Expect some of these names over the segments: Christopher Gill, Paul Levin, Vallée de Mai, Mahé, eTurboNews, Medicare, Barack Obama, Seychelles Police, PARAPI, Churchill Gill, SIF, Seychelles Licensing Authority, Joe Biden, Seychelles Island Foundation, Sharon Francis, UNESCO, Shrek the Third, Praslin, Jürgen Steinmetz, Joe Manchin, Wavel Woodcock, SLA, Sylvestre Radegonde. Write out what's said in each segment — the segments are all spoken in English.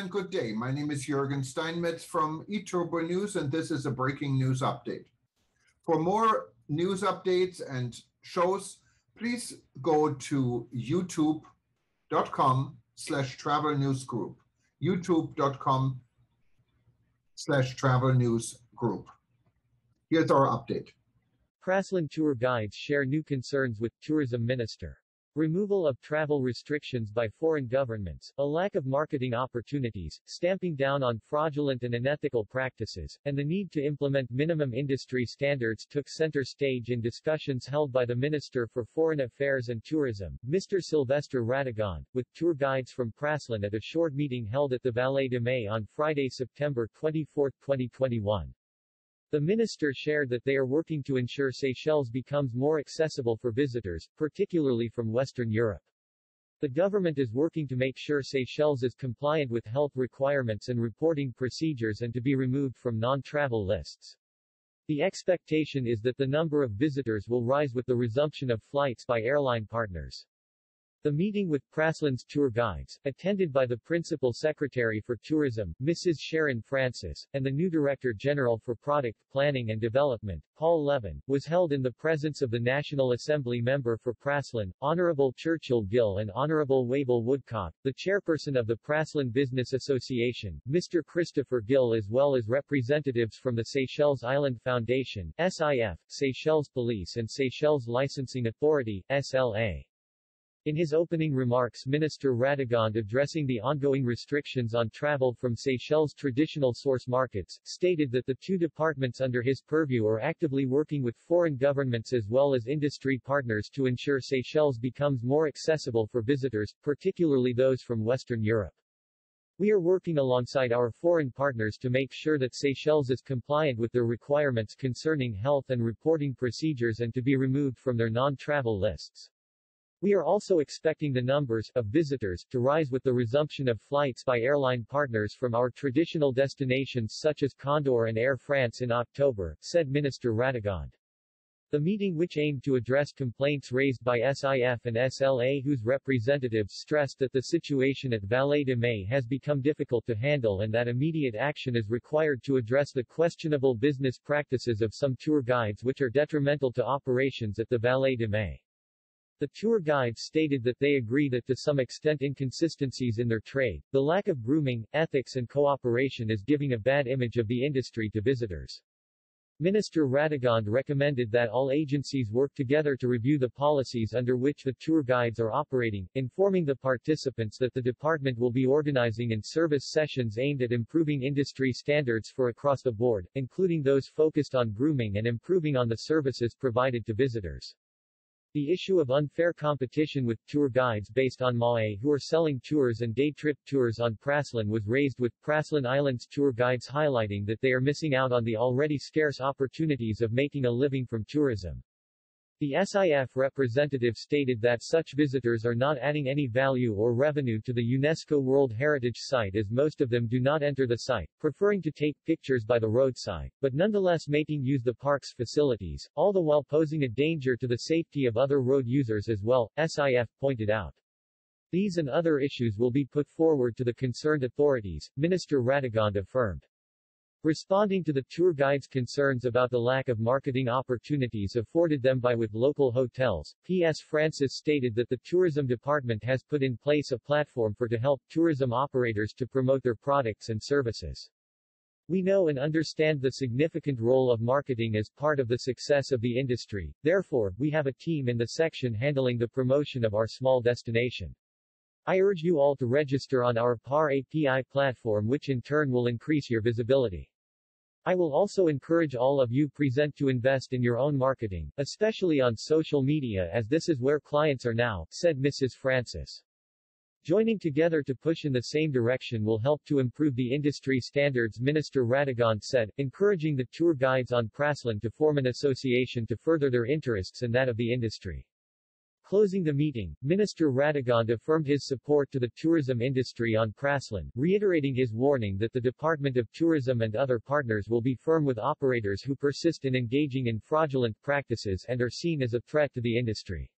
and good day. My name is Jürgen Steinmetz from eTurboNews, and this is a breaking news update. For more news updates and shows, please go to youtube.com/travelnewsgroup, youtube.com/travelnewsgroup. Here's our update. Praslin tour guides share new concerns with Tourism Minister. Removal of travel restrictions by foreign governments, a lack of marketing opportunities, stamping down on fraudulent and unethical practices, and the need to implement minimum industry standards took center stage in discussions held by the Minister for Foreign Affairs and Tourism, Mr. Sylvestre Radegonde, with tour guides from Praslin at a short meeting held at the Vallée de Mai on Friday, September 24, 2021. The minister shared that they are working to ensure Seychelles becomes more accessible for visitors, particularly from Western Europe. The government is working to make sure Seychelles is compliant with health requirements and reporting procedures and to be removed from non-travel lists. The expectation is that the number of visitors will rise with the resumption of flights by airline partners. The meeting with Praslin's tour guides, attended by the Principal Secretary for Tourism, Mrs. Sharon Francis, and the new Director General for Product Planning and Development, Paul Levin, was held in the presence of the National Assembly member for Praslin, Honorable Churchill Gill and Honorable Wavel Woodcock, the chairperson of the Praslin Business Association, Mr. Christopher Gill, as well as representatives from the Seychelles Island Foundation, SIF, Seychelles Police and Seychelles Licensing Authority, SLA. In his opening remarks, Minister Radegonde, addressing the ongoing restrictions on travel from Seychelles' traditional source markets, stated that the two departments under his purview are actively working with foreign governments as well as industry partners to ensure Seychelles becomes more accessible for visitors, particularly those from Western Europe. We are working alongside our foreign partners to make sure that Seychelles is compliant with their requirements concerning health and reporting procedures and to be removed from their non-travel lists. We are also expecting the numbers of visitors to rise with the resumption of flights by airline partners from our traditional destinations such as Condor and Air France in October, said Minister Radegonde. The meeting, which aimed to address complaints raised by SIF and SLA whose representatives stressed that the situation at Vallée de Mai has become difficult to handle and that immediate action is required to address the questionable business practices of some tour guides which are detrimental to operations at the Vallée de Mai. The tour guides stated that they agree that to some extent inconsistencies in their trade, the lack of grooming, ethics and cooperation is giving a bad image of the industry to visitors. Minister Radegonde recommended that all agencies work together to review the policies under which the tour guides are operating, informing the participants that the department will be organizing and service sessions aimed at improving industry standards for across the board, including those focused on grooming and improving on the services provided to visitors. The issue of unfair competition with tour guides based on Mahé who are selling tours and day trip tours on Praslin was raised, with Praslin Island's tour guides highlighting that they are missing out on the already scarce opportunities of making a living from tourism. The SIF representative stated that such visitors are not adding any value or revenue to the UNESCO World Heritage Site as most of them do not enter the site, preferring to take pictures by the roadside, but nonetheless making use the park's facilities, all the while posing a danger to the safety of other road users as well, SIF pointed out. These and other issues will be put forward to the concerned authorities, Minister Radegonde affirmed. Responding to the tour guides' concerns about the lack of marketing opportunities afforded them by with local hotels, P.S. Francis stated that the tourism department has put in place a platform to help tourism operators to promote their products and services. We know and understand the significant role of marketing as part of the success of the industry, therefore, we have a team in the section handling the promotion of our small destination. I urge you all to register on our PARAPI platform, which in turn will increase your visibility. I will also encourage all of you present to invest in your own marketing, especially on social media, as this is where clients are now, said Mrs. Francis. Joining together to push in the same direction will help to improve the industry standards, Minister Radegonde said, encouraging the tour guides on Praslin to form an association to further their interests and that of the industry. Closing the meeting, Minister Radegonde affirmed his support to the tourism industry on Praslin, reiterating his warning that the Department of Tourism and other partners will be firm with operators who persist in engaging in fraudulent practices and are seen as a threat to the industry.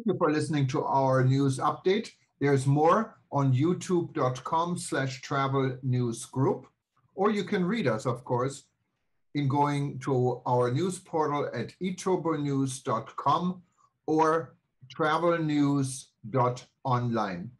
Thank you for listening to our news update. There's more on youtube.com/travel news group, or you can read us, of course, in going to our news portal at eturbonews.com or travelnews.online.